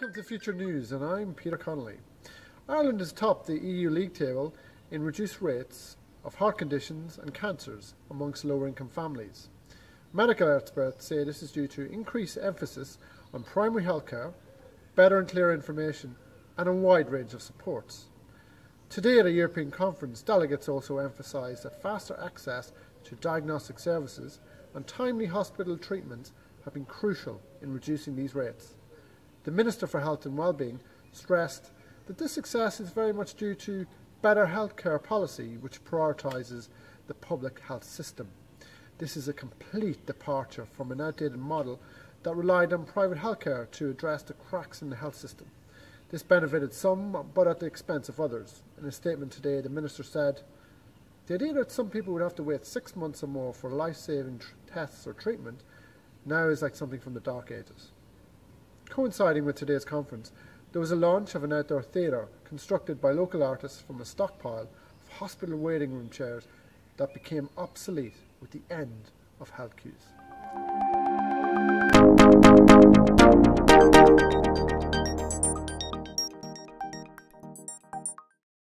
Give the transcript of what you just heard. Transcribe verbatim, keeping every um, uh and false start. Welcome to Future News, and I'm Peter Connolly. Ireland has topped the E U league table in reduced rates of heart conditions and cancers amongst lower-income families. Medical experts say this is due to increased emphasis on primary health care, better and clearer information, and a wide range of supports. Today at a European conference, delegates also emphasised that faster access to diagnostic services and timely hospital treatments have been crucial in reducing these rates. The Minister for Health and Wellbeing stressed that this success is very much due to better healthcare policy which prioritises the public health system. This is a complete departure from an outdated model that relied on private healthcare to address the cracks in the health system. This benefited some, but at the expense of others. In a statement today, the Minister said, "The idea that some people would have to wait six months or more for life-saving tests or treatment now is like something from the Dark Ages." Coinciding with today's conference, there was a launch of an outdoor theatre constructed by local artists from a stockpile of hospital waiting room chairs that became obsolete with the end of health queues.